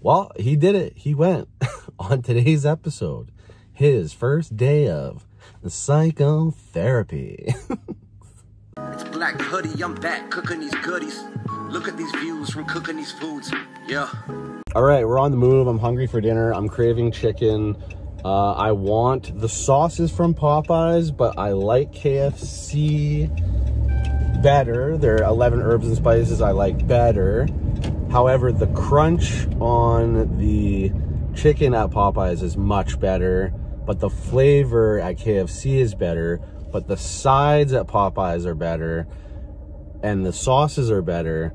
Well, he did it. He went on today's episode, his first day of psychotherapy. It's Black Hoodie. I'm back cooking these goodies. Look at these views from cooking these foods. Yeah. All right, we're on the move. I'm hungry for dinner. I'm craving chicken. I want the sauces from Popeyes, but I like KFC better. Their 11 herbs and spices I like better. However, the crunch on the chicken at Popeyes is much better, but the flavor at KFC is better, but the sides at Popeyes are better, and the sauces are better,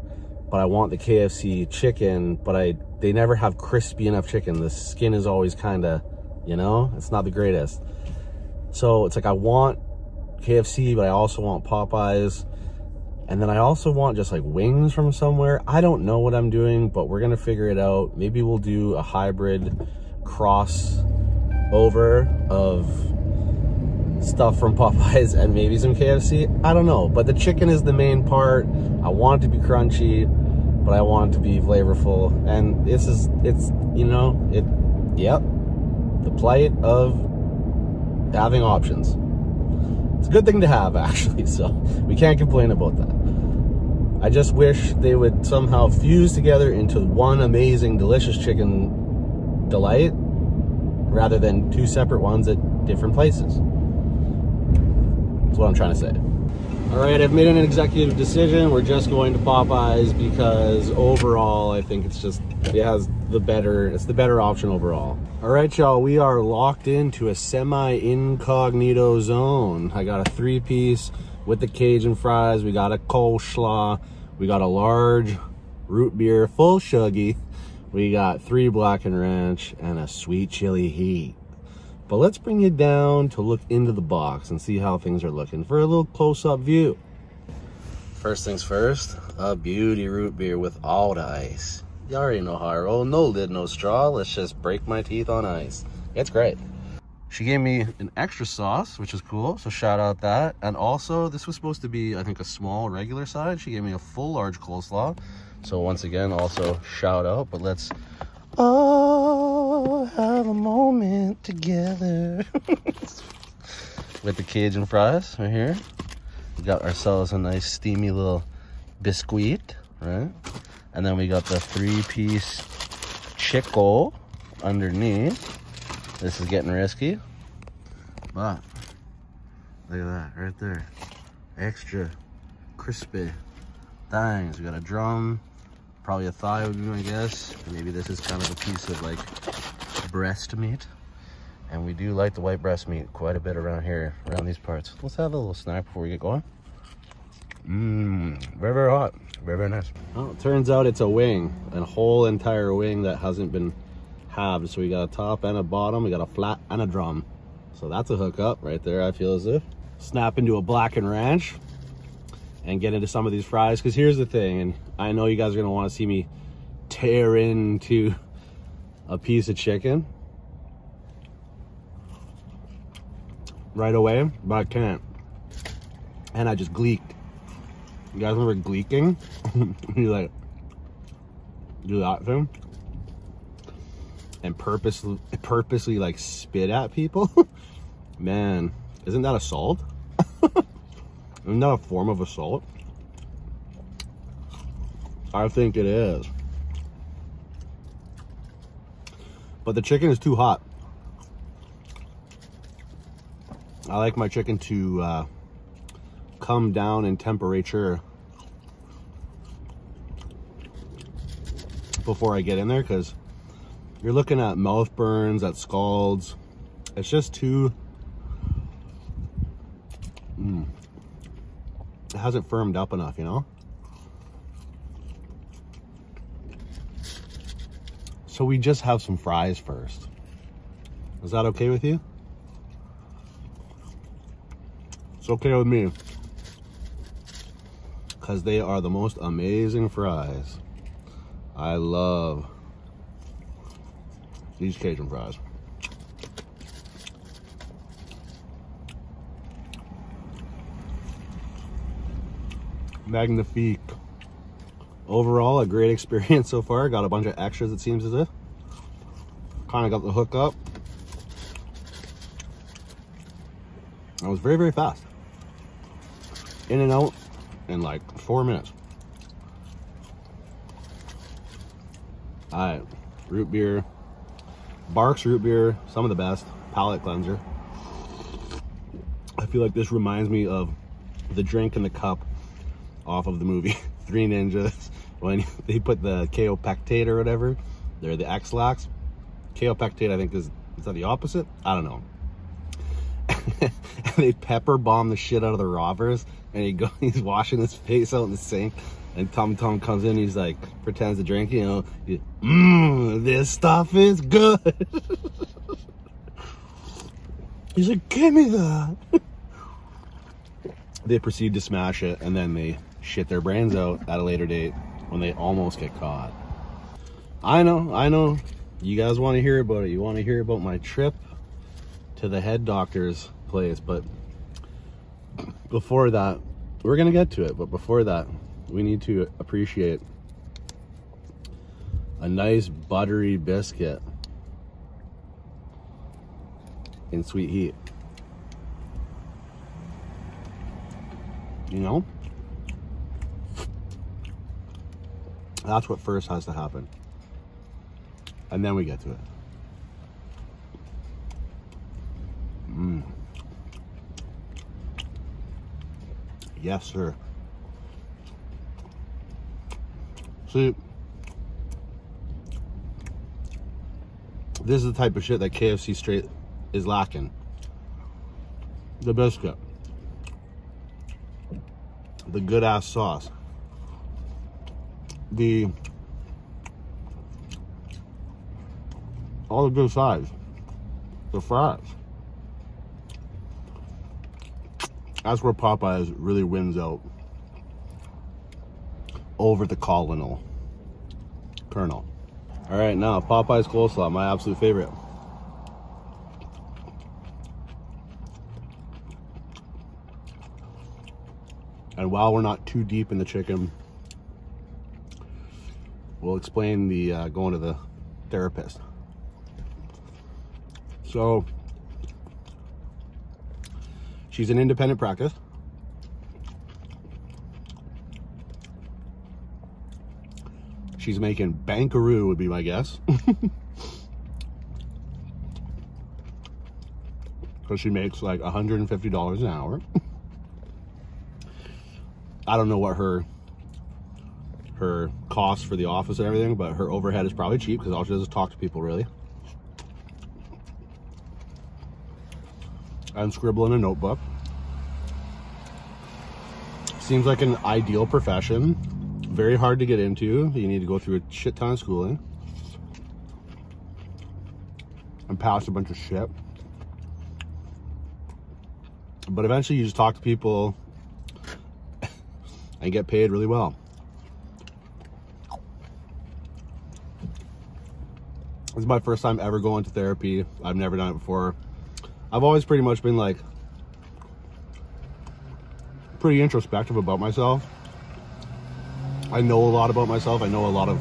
but I want the KFC chicken, but they never have crispy enough chicken. The skin is always kind of, you know, it's not the greatest. So it's like I want KFC, but I also want Popeyes. And then I also want just like wings from somewhere. I don't know what I'm doing, but we're going to figure it out. Maybe we'll do a hybrid cross over of stuff from Popeyes and maybe some KFC. I don't know, but the chicken is the main part. I want it to be crunchy, but I want it to be flavorful. And this is, it's, you know, it, yep, the plight of having options. It's a good thing to have, actually, so we can't complain about that. I just wish they would somehow fuse together into one amazing, delicious chicken delight rather than two separate ones at different places. That's what I'm trying to say. All right, I've made an executive decision. We're just going to Popeyes because overall, I think it's just, it has the better, it's the better option overall. All right, y'all, we are locked into a semi-incognito zone. I got a 3-piece with the Cajun fries. We got a coleslaw. We got a large root beer, full shuggy. We got 3 Black and Ranch and a sweet chili heat. But let's bring you down to look into the box and see how things are looking for a little close-up view. First things first, a beauty root beer without ice. You already know how I roll. No lid, no straw. Let's just break my teeth on ice. It's great. She gave me an extra sauce, which is cool, so shout out that. And also, this was supposed to be, I think, a small regular side. She gave me a full large coleslaw. So once again, also shout out. But let's, oh, have a moment together. With the Cajun fries right here. We got ourselves a nice steamy little biscuit, right? And then we got the 3-piece chicken underneath. This is getting risky, but look at that right there. Extra crispy things. We got a drum, probably a thigh would be my guess. Maybe this is kind of a piece of like breast meat. And we do like the white breast meat quite a bit around here, around these parts. Let's have a little snack before we get going. Very, very hot. Very, very nice. Well, it turns out it's a wing, a whole entire wing that hasn't been halved. So we got a top and a bottom, we got a flat and a drum. So that's a hookup right there, I feel as if. Snap into a Black and Ranch and get into some of these fries. Because here's the thing, and I know you guys are going to want to see me tear into a piece of chicken right away, but I can't. And I just gleeked. You guys remember gleeking? You like do that thing and purposely like spit at people. Man, isn't that assault? Isn't that a form of assault? I think it is. But the chicken is too hot. I like my chicken to come down in temperature before I get in there, because you're looking at mouth burns, at scalds. It's just too, it hasn't firmed up enough, you know? So we just have some fries first. Is that okay with you? It's okay with me. Because they are the most amazing fries. I love these Cajun fries. Magnifique. overall, a great experience so far. Got a bunch of extras, it seems as if. Kind of got the hook up. It was very, very fast. In and out in like 4 minutes. All right, root beer. Barks root beer, some of the best. Palate cleanser. I feel like this reminds me of the drink in the cup off of the movie Three Ninjas, when they put the kaopectate or whatever. They're the X-Lax. Kaopectate, I think, is that the opposite? I don't know. And they pepper bomb the shit out of the robbers, and he's washing his face out in the sink, and Tum Tum comes in, he's like, pretends to drink, you know, this stuff is good. He's like, give me that. They proceed to smash it, and then they shit their brains out at a later date when they almost get caught. I know. You guys want to hear about it. You want to hear about my trip to the head doctor's place, but before that, we're going to get to it, but before that, we need to appreciate a nice buttery biscuit in sweet heat. You know? That's what first has to happen. And then we get to it. Mm. Yes, sir. See, this is the type of shit that KFC straight is lacking. The biscuit. The good ass sauce. All the good sides. The fries. That's where Popeyes really wins out over the Colonel. All right, now Popeyes coleslaw, my absolute favorite. And while we're not too deep in the chicken, we'll explain the going to the therapist. So she's an independent practice. She's making bankaroo, would be my guess. Because she makes like $150 an hour. I don't know what her costs for the office and everything, but her overhead is probably cheap because all she does is talk to people, really. And scribble in a notebook. Seems like an ideal profession. Very hard to get into. You need to go through a shit ton of schooling and pass a bunch of shit. But eventually you just talk to people and get paid really well. This is my first time ever going to therapy. I've never done it before. I've always pretty much been like pretty introspective about myself. I know a lot about myself. I know a lot of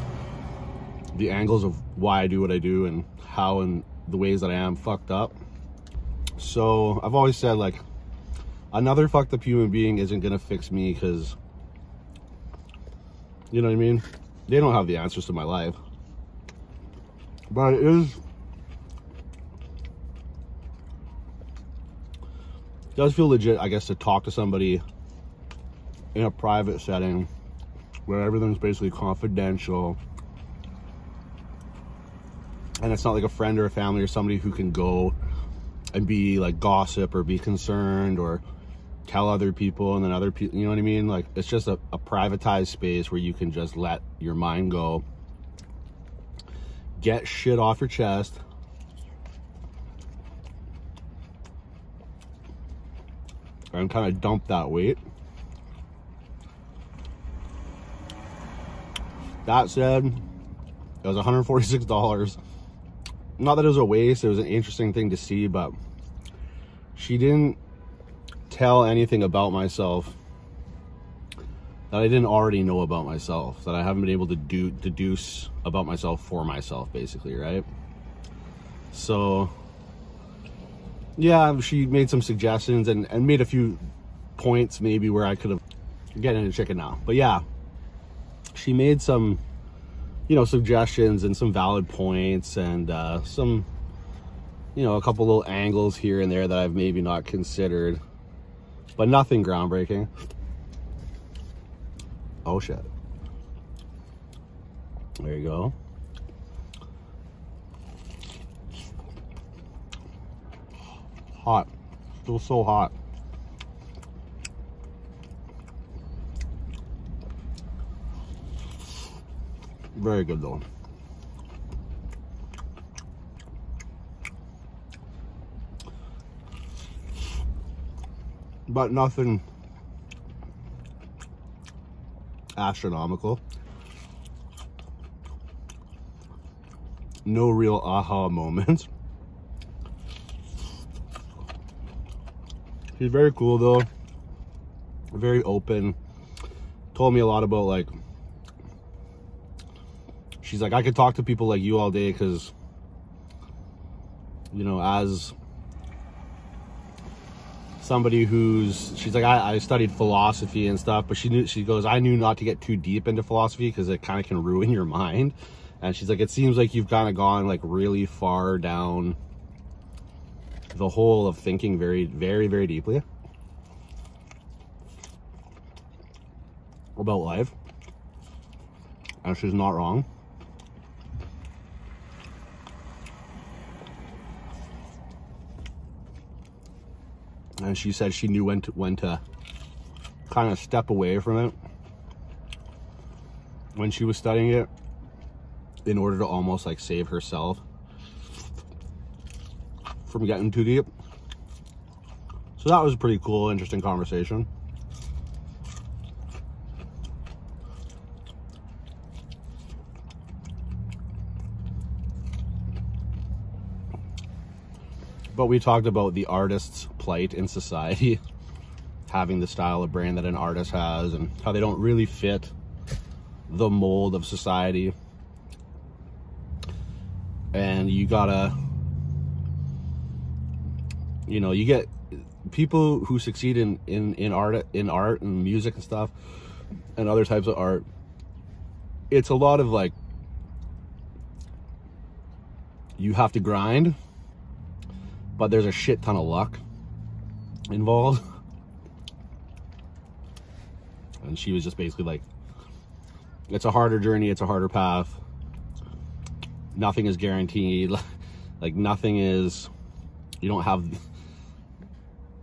the angles of why I do what I do and how and the ways that I am fucked up. So I've always said, like, another fucked up human being isn't gonna fix me, because, you know what I mean? They don't have the answers to my life. But it is... It does feel legit, I guess, to talk to somebody in a private setting where everything's basically confidential, and it's not like a friend or a family or somebody who can go and be like gossip or be concerned or tell other people, and then other people, you know what I mean? Like, it's just a privatized space where you can just let your mind go, get shit off your chest, and kind of dump that weight. That said, it was $146. Not that it was a waste, it was an interesting thing to see, but she didn't tell anything about myself that I didn't already know about myself, that I haven't been able to deduce about myself for myself, basically, right? So yeah, she made some suggestions and made a few points maybe where I could have gotten into chicken now. But yeah, she made some, you know, suggestions and some valid points and some, you know, a couple little angles here and there that I've maybe not considered, but nothing groundbreaking. Oh shit. There you go. Hot. Still so hot. Very good though. But nothing astronomical. No real aha moments. She's very cool though. Very open. Told me a lot about, like, she's like, I could talk to people like you all day because, you know, as somebody who's, she's like, I studied philosophy and stuff, but she goes, I knew not to get too deep into philosophy because it kind of can ruin your mind. And she's like, it seems like you've kind of gone like really far down the hole of thinking very, very, very deeply about life. And she's not wrong. And she said she knew when to kind of step away from it when she was studying it in order to almost like save herself from getting too deep. So that was a pretty cool, interesting conversation. But we talked about the artist's plight in society, having the style of brain that an artist has and how they don't really fit the mold of society. And you gotta, you know, you get people who succeed in art and music and stuff and other types of art. It's a lot of like, you have to grind, but there's a shit ton of luck involved. And she was just basically like, it's a harder journey, it's a harder path. Nothing is guaranteed. Like nothing is, you don't have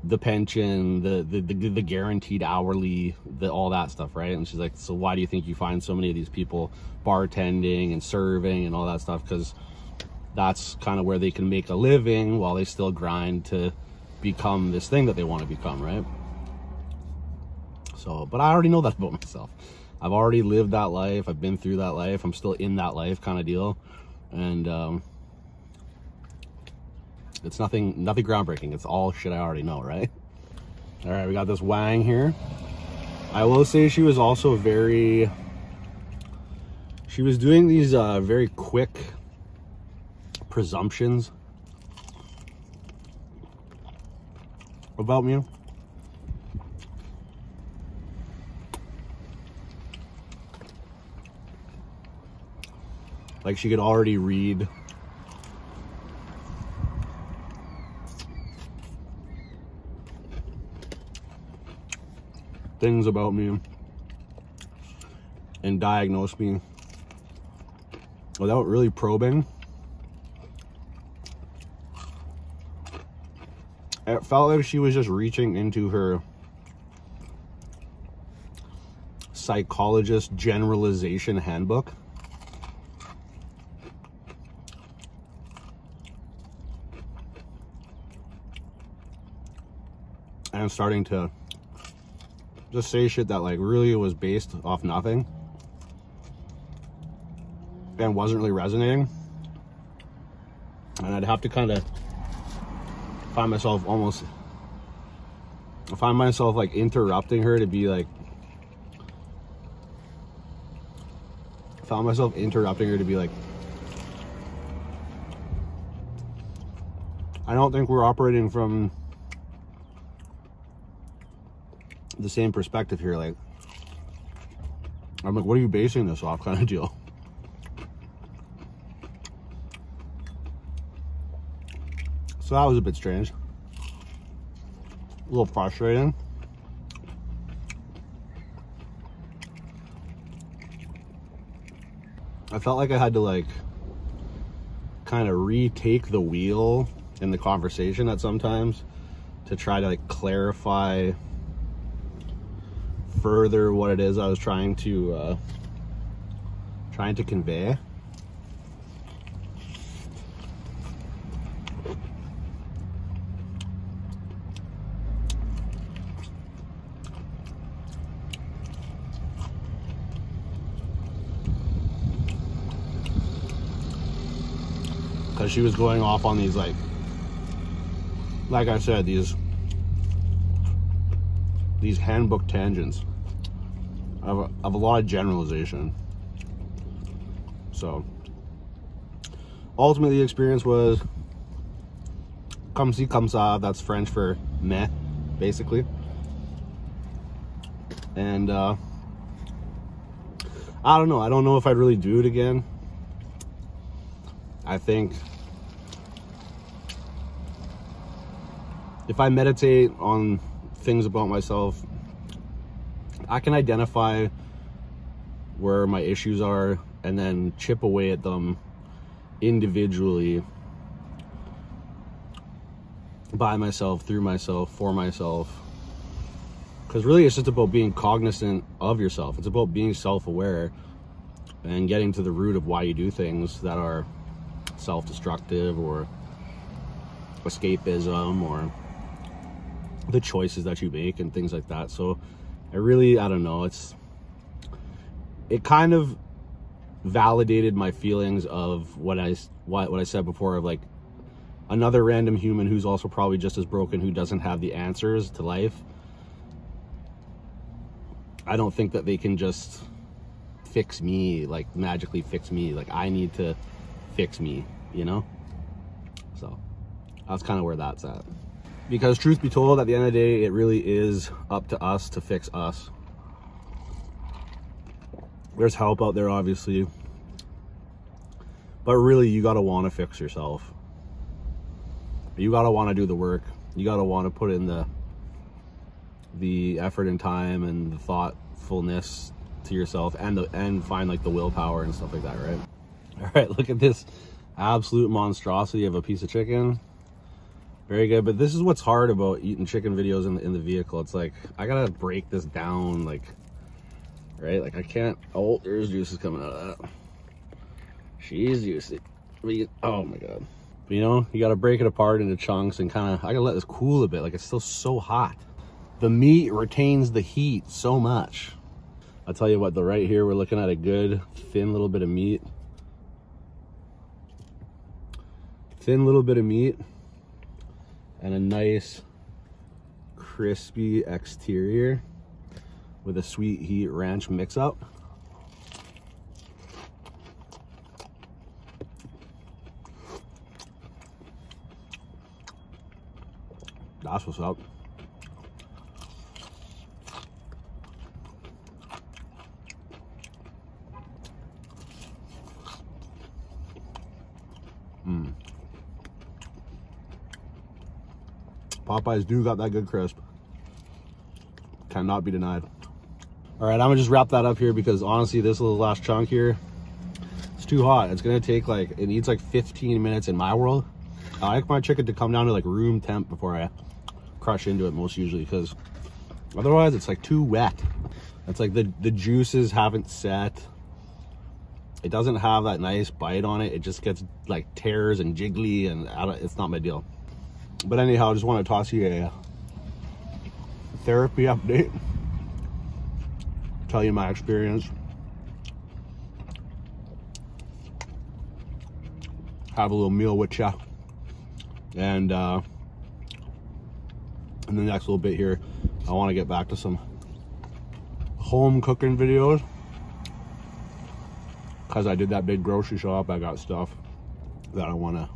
the pension, the guaranteed hourly, all that stuff, right? And she's like, so why do you think you find so many of these people bartending and serving and all that stuff? Because that's kind of where they can make a living while they still grind to become this thing that they want to become, right? So, but I already know that about myself. I've already lived that life. I've been through that life. I'm still in that life kind of deal. And it's nothing groundbreaking. It's all shit I already know, right? All right, we got this Wang here. I will say she was also very, she was doing these very quick presumptions about me. Like she could already read things about me and diagnose me without really probing. It felt like she was just reaching into her psychologist generalization handbook and starting to just say shit that like really was based off nothing and wasn't really resonating. And I'd have to kind of find myself like interrupting her to be like, found myself interrupting her to be like, I don't think we're operating from the same perspective here. Like, I'm like, what are you basing this off kind of deal? So that was a bit strange. A little frustrating. I felt like I had to like kind of retake the wheel in the conversation at sometimes to try to like clarify further what it is I was trying to convey. Because she was going off on these, like I said, these handbook tangents of a lot of generalization. So ultimately the experience was comme ci, comme ça. That's French for meh, basically. And I don't know. I don't know if I'd really do it again. I think if I meditate on things about myself, I can identify where my issues are and then chip away at them individually by myself, through myself, for myself. Because really it's just about being cognizant of yourself. It's about being self-aware and getting to the root of why you do things that are self-destructive or escapism or the choices that you make and things like that. So I don't know, it kind of validated my feelings of what I said before, of like another random human who's also probably just as broken, who doesn't have the answers to life. I don't think that they can just fix me, like magically fix me. Like I need to fix me, you know? So that's kind of where that's at. Because truth be told, at the end of the day, it really is up to us to fix us. There's help out there, obviously, but really you gotta want to fix yourself. You gotta want to do the work. You gotta want to put in the effort and time and the thoughtfulness to yourself, and find like the willpower and stuff like that, right? All right, look at this absolute monstrosity of a piece of chicken. Very good. But this is what's hard about eating chicken videos in the vehicle. It's like, I gotta break this down, like, right? Like I can't, oh, there's juices coming out of that. She's juicy. Oh my God. But you know, you gotta break it apart into chunks and kind of, I gotta let this cool a bit. Like it's still so hot. The meat retains the heat so much. I'll tell you what, though, right here, we're looking at a good thin little bit of meat. Thin little bit of meat and a nice crispy exterior with a sweet heat ranch mix up. That's what's up. Popeyes do got that good crisp. Cannot be denied. All right, I'm gonna just wrap that up here because honestly, this little last chunk here, it's too hot. It's gonna take like, it needs like 15 minutes in my world. I like my chicken to come down to like room temp before I crush into it most usually, because otherwise it's like too wet. It's like the juices haven't set. It doesn't have that nice bite on it. It just gets like tears and jiggly, and it's not my deal. But anyhow, I just want to toss you a therapy update. Tell you my experience. Have a little meal with ya. And in the next little bit here, I want to get back to some home cooking videos. because I did that big grocery shop, I got stuff that I want to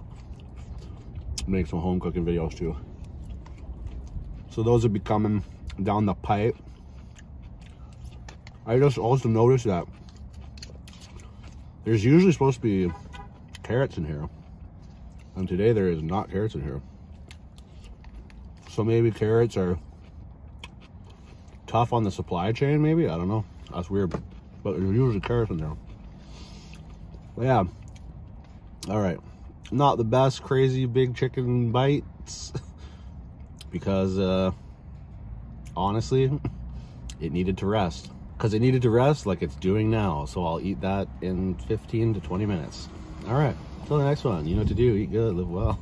make some home cooking videos to. So those will be coming down the pipe. I just also noticed that there's usually supposed to be carrots in here, and today there is not carrots in here. So maybe carrots are tough on the supply chain, maybe? I don't know. That's weird. But there's usually carrots in there. But yeah. Alright. Not the best crazy big chicken bites. Because, honestly, it needed to rest. Because it needed to rest like it's doing now. So I'll eat that in 15 to 20 minutes. Alright. Till the next one. You know what to do. Eat good. Live well.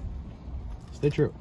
Stay true.